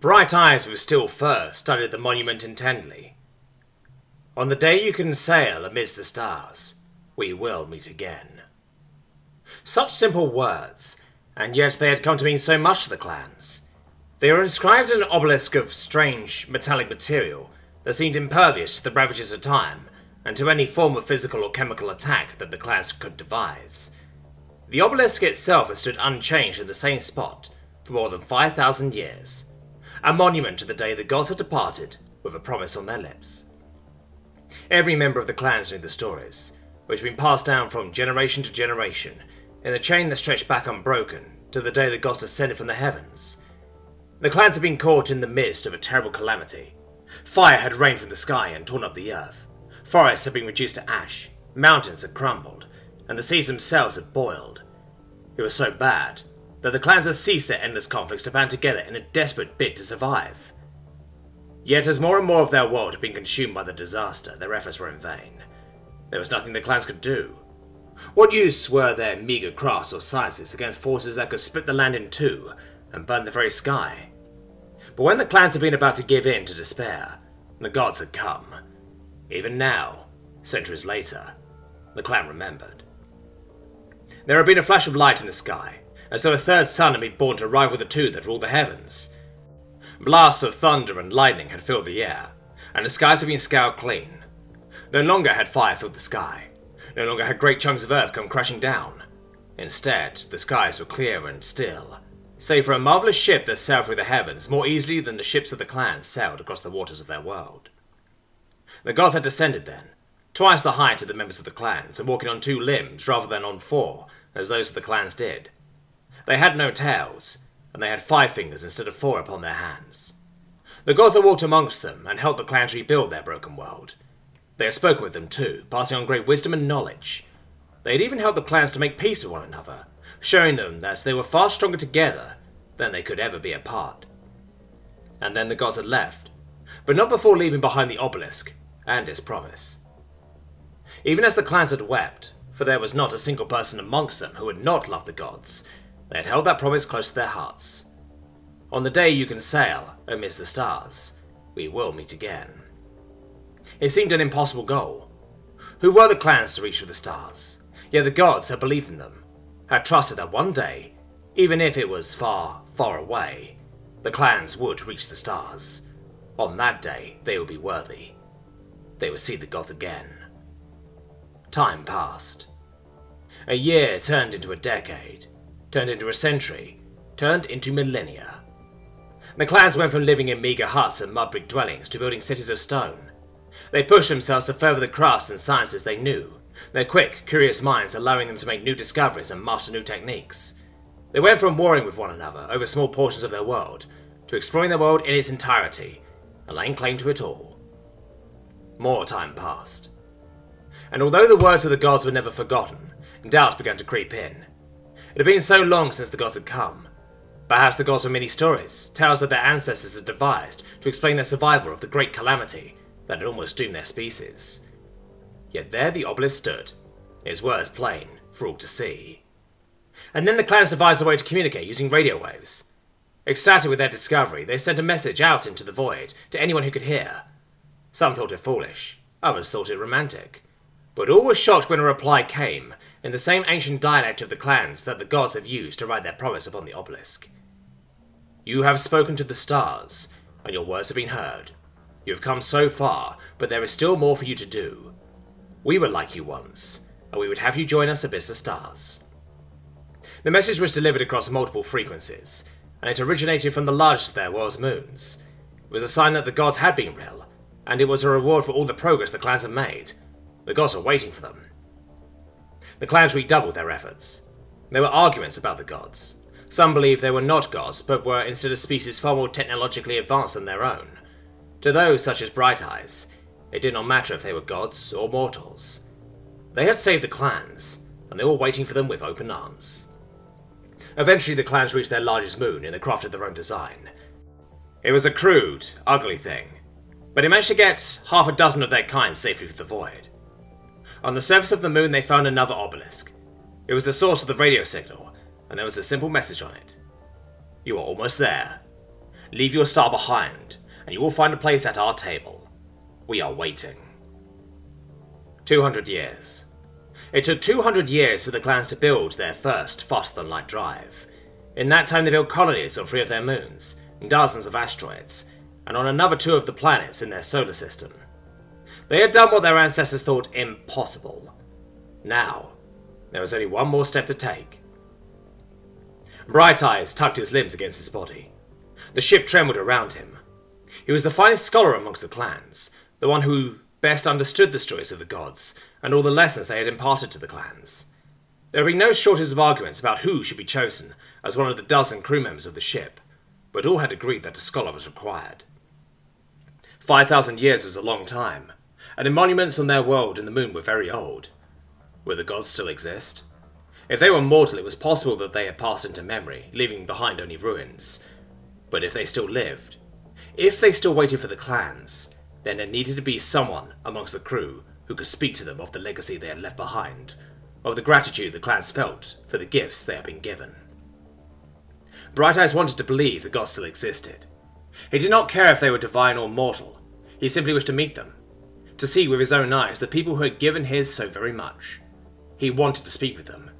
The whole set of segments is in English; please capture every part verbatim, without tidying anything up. Bright Eyes was still first, studied the monument intently. On the day you can sail amidst the stars, we will meet again. Such simple words, and yet they had come to mean so much to the clans. They were inscribed in an obelisk of strange metallic material that seemed impervious to the ravages of time and to any form of physical or chemical attack that the clans could devise. The obelisk itself has stood unchanged in the same spot for more than five thousand years, a monument to the day the gods had departed with a promise on their lips. Every member of the clans knew the stories, which had been passed down from generation to generation, in a chain that stretched back unbroken to the day the gods descended from the heavens. The clans had been caught in the midst of a terrible calamity. Fire had rained from the sky and torn up the earth. Forests had been reduced to ash, mountains had crumbled, and the seas themselves had boiled. It was so bad that the clans had ceased their endless conflicts to band together in a desperate bid to survive. Yet as more and more of their world had been consumed by the disaster, their efforts were in vain. There was nothing the clans could do. What use were their meagre crafts or sciences against forces that could split the land in two and burn the very sky? But when the clans had been about to give in to despair, the gods had come. Even now, centuries later, the clan remembered. There had been a flash of light in the sky, as though a third sun had been born to rival the two that ruled the heavens. Blasts of thunder and lightning had filled the air, and the skies had been scoured clean. No longer had fire filled the sky. No longer had great chunks of earth come crashing down. Instead, the skies were clear and still, save for a marvellous ship that sailed through the heavens more easily than the ships of the clans sailed across the waters of their world. The gods had descended then, twice the height of the members of the clans, and walking on two limbs rather than on four, as those of the clans did. They had no tails, and they had five fingers instead of four upon their hands. The gods had walked amongst them and helped the clans rebuild their broken world. They had spoken with them too, passing on great wisdom and knowledge. They had even helped the clans to make peace with one another, showing them that they were far stronger together than they could ever be apart. And then the gods had left, but not before leaving behind the obelisk and its promise. Even as the clans had wept, for there was not a single person amongst them who had not loved the gods, they had held that promise close to their hearts. On the day you can sail amidst the stars, we will meet again. It seemed an impossible goal. Who were the clans to reach for the stars? Yet the gods had believed in them, had trusted that one day, even if it was far, far away, the clans would reach the stars. On that day, they would be worthy. They would see the gods again. Time passed. A year turned into a decade, turned into a century, turned into millennia. The clans went from living in meagre huts and mud brick dwellings to building cities of stone. They pushed themselves to further the crafts and sciences they knew, their quick, curious minds allowing them to make new discoveries and master new techniques. They went from warring with one another over small portions of their world, to exploring their world in its entirety, and laying claim to it all. More time passed. And although the words of the gods were never forgotten, doubt began to creep in. It had been so long since the gods had come. Perhaps the gods were merely stories, tales that their ancestors had devised to explain their survival of the great calamity that had almost doomed their species. Yet there the obelisk stood, its words plain for all to see. And then the clans devised a way to communicate using radio waves. Ecstatic with their discovery, they sent a message out into the void to anyone who could hear. Some thought it foolish, others thought it romantic, but all were shocked when a reply came in the same ancient dialect of the clans that the gods have used to write their promise upon the obelisk. You have spoken to the stars, and your words have been heard. You have come so far, but there is still more for you to do. We were like you once, and we would have you join us amidst the stars. The message was delivered across multiple frequencies, and it originated from the largest of their world's moons. It was a sign that the gods had been real, and it was a reward for all the progress the clans had made. The gods were waiting for them. The clans redoubled their efforts. There were arguments about the gods. Some believed they were not gods, but were instead a species far more technologically advanced than their own. To those such as Bright Eyes, it did not matter if they were gods or mortals. They had saved the clans, and they were waiting for them with open arms. Eventually the clans reached their largest moon in the craft of their own design. It was a crude, ugly thing, but it managed to get half a dozen of their kind safely through the void. On the surface of the moon they found another obelisk. It was the source of the radio signal, and there was a simple message on it. You are almost there. Leave your star behind, and you will find a place at our table. We are waiting. two hundred years. It took two hundred years for the clans to build their first faster-than-light drive. In that time they built colonies on three of their moons, and dozens of asteroids, and on another two of the planets in their solar system. They had done what their ancestors thought impossible. Now, there was only one more step to take. Bright Eyes tucked his limbs against his body. The ship trembled around him. He was the finest scholar amongst the clans, the one who best understood the stories of the gods, and all the lessons they had imparted to the clans. There had been no shortage of arguments about who should be chosen as one of the dozen crew members of the ship, but all had agreed that a scholar was required. Five thousand years was a long time, and the monuments on their world and the moon were very old. Would the gods still exist? If they were mortal, it was possible that they had passed into memory, leaving behind only ruins. But if they still lived, if they still waited for the clans, then there needed to be someone amongst the crew who could speak to them of the legacy they had left behind, of the gratitude the clans felt for the gifts they had been given. Bright Eyes wanted to believe the gods still existed. He did not care if they were divine or mortal, he simply wished to meet them, to see with his own eyes the people who had given his so very much. He wanted to speak with them.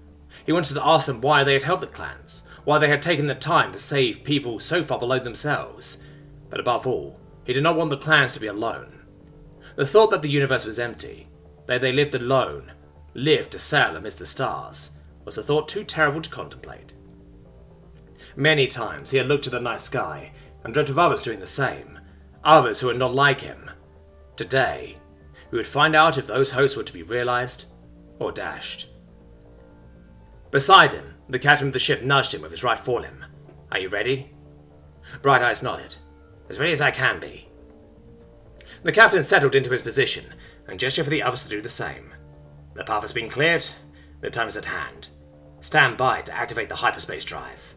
He wanted to ask them why they had helped the clans, why they had taken the time to save people so far below themselves. But above all, he did not want the clans to be alone. The thought that the universe was empty, that they lived alone, lived to sail amidst the stars, was a thought too terrible to contemplate. Many times he had looked to the night sky and dreamt of others doing the same, others who were not like him. Today, we would find out if those hopes were to be realized or dashed. Beside him, the captain of the ship nudged him with his right forelimbs. "Are you ready?" Bright Eyes nodded. "As ready as I can be." The captain settled into his position and gestured for the others to do the same. "The path has been cleared, the time is at hand. Stand by to activate the hyperspace drive."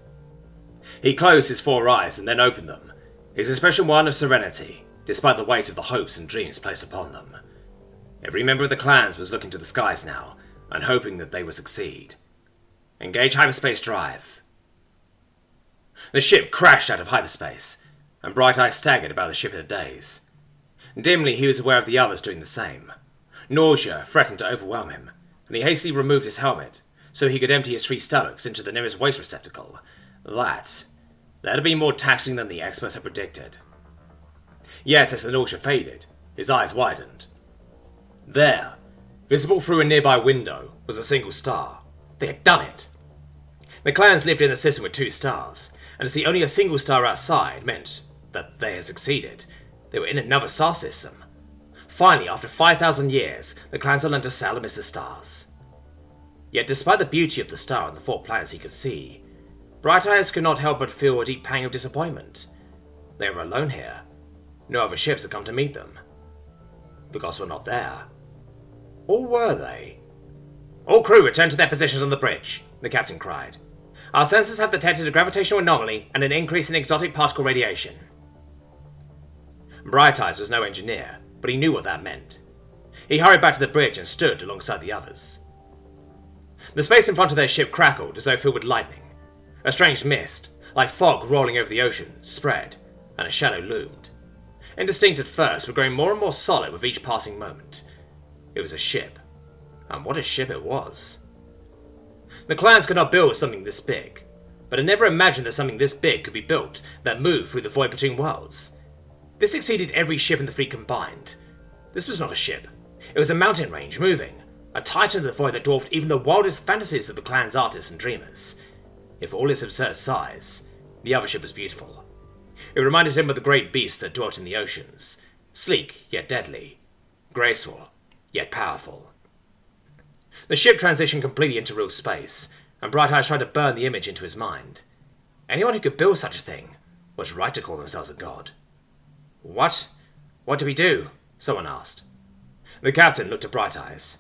He closed his four eyes and then opened them, his expression one of serenity, despite the weight of the hopes and dreams placed upon them. Every member of the clans was looking to the skies now and hoping that they would succeed. "Engage hyperspace drive." The ship crashed out of hyperspace, and Bright Eyes staggered about the ship in a daze. Dimly he was aware of the others doing the same. Nausea threatened to overwhelm him, and he hastily removed his helmet so he could empty his three stomachs into the nearest waste receptacle. That, that had been more taxing than the experts had predicted. Yet as the nausea faded, his eyes widened. There, visible through a nearby window, was a single star. They had done it! The clans lived in a system with two stars, and to see only a single star outside meant that they had succeeded. They were in another star system. Finally, after five thousand years, the clans had learned to sail amidst the stars. Yet despite the beauty of the star and the four planets he could see, Bright Eyes could not help but feel a deep pang of disappointment. They were alone here. No other ships had come to meet them. The gods were not there. Or were they? "All crew return to their positions on the bridge," the captain cried. "Our sensors have detected a gravitational anomaly and an increase in exotic particle radiation." Bright Eyes was no engineer, but he knew what that meant. He hurried back to the bridge and stood alongside the others. The space in front of their ship crackled as though filled with lightning. A strange mist, like fog rolling over the ocean, spread, and a shadow loomed. Indistinct at first, but growing more and more solid with each passing moment. It was a ship. And what a ship it was. The clans could not build something this big, but had never imagined that something this big could be built that moved through the void between worlds. This exceeded every ship in the fleet combined. This was not a ship. It was a mountain range moving, a titan of the void that dwarfed even the wildest fantasies of the clan's artists and dreamers. If for all its absurd size, the other ship was beautiful. It reminded him of the great beasts that dwelt in the oceans, sleek yet deadly, graceful yet powerful. The ship transitioned completely into real space, and Bright Eyes tried to burn the image into his mind. Anyone who could build such a thing was right to call themselves a god. "What? What do we do?" someone asked. The captain looked at Bright Eyes.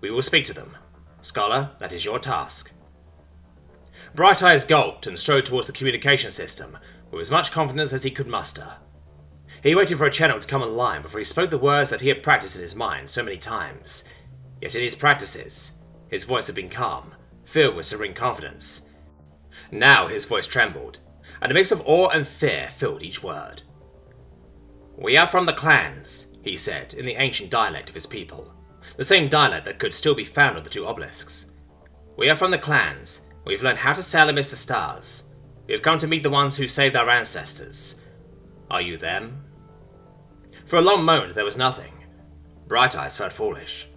"We will speak to them. Scholar, that is your task." Bright Eyes gulped and strode towards the communication system with as much confidence as he could muster. He waited for a channel to come online before he spoke the words that he had practiced in his mind so many times. Yet in his practices, his voice had been calm, filled with serene confidence. Now his voice trembled, and a mix of awe and fear filled each word. "We are from the clans," he said, in the ancient dialect of his people, the same dialect that could still be found on the two obelisks. "We are from the clans. We've learned how to sail amidst the stars. We've come to meet the ones who saved our ancestors. Are you them?" For a long moment there was nothing. Bright Eyes felt foolish.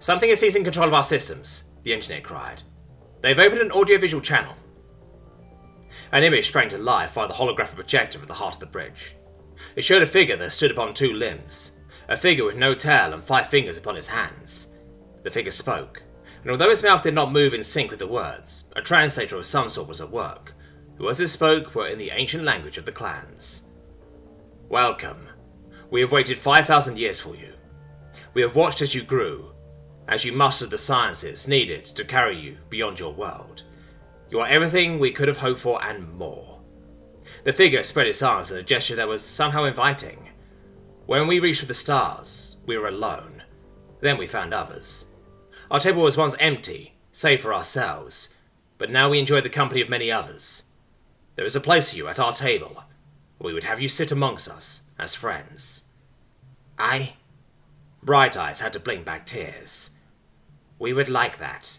"Something is seizing control of our systems," the engineer cried. "They've opened an audiovisual channel." An image sprang to life via the holographic projector at the heart of the bridge. It showed a figure that stood upon two limbs, a figure with no tail and five fingers upon its hands. The figure spoke, and although its mouth did not move in sync with the words, a translator of some sort was at work, who as it spoke were in the ancient language of the clans. "Welcome. We have waited five thousand years for you. We have watched as you grew, as you mastered the sciences needed to carry you beyond your world. You are everything we could have hoped for and more." The figure spread its arms in a gesture that was somehow inviting. "When we reached for the stars, we were alone. Then we found others. Our table was once empty, save for ourselves, but now we enjoy the company of many others. There is a place for you at our table. We would have you sit amongst us as friends." "I?" Bright Eyes had to blink back tears. "We would like that."